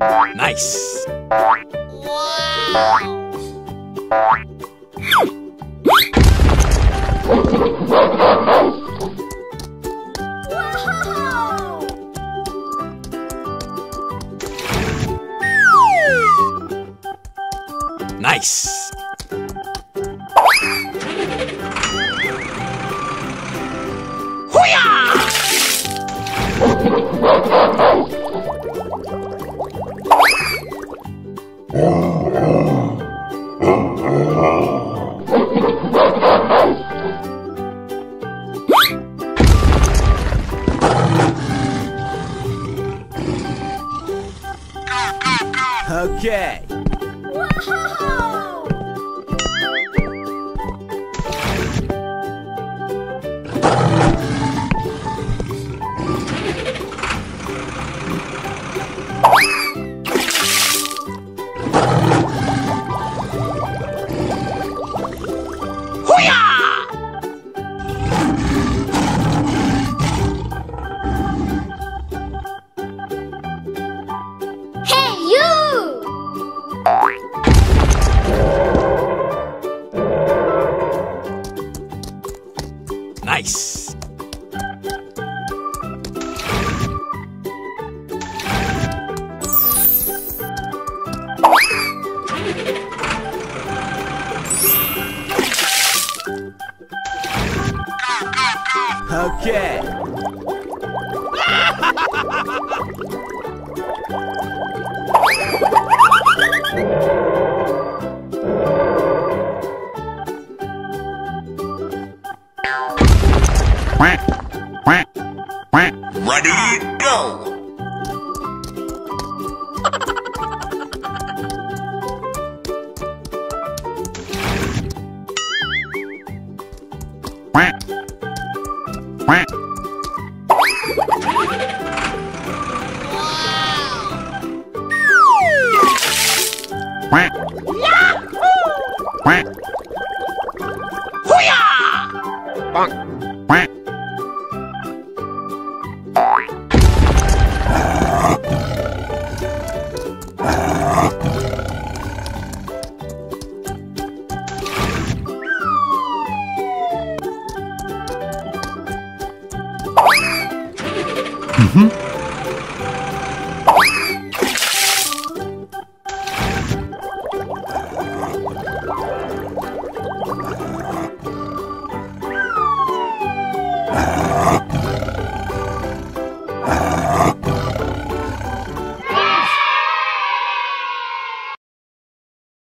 Nice. Wow. Nice. Okay.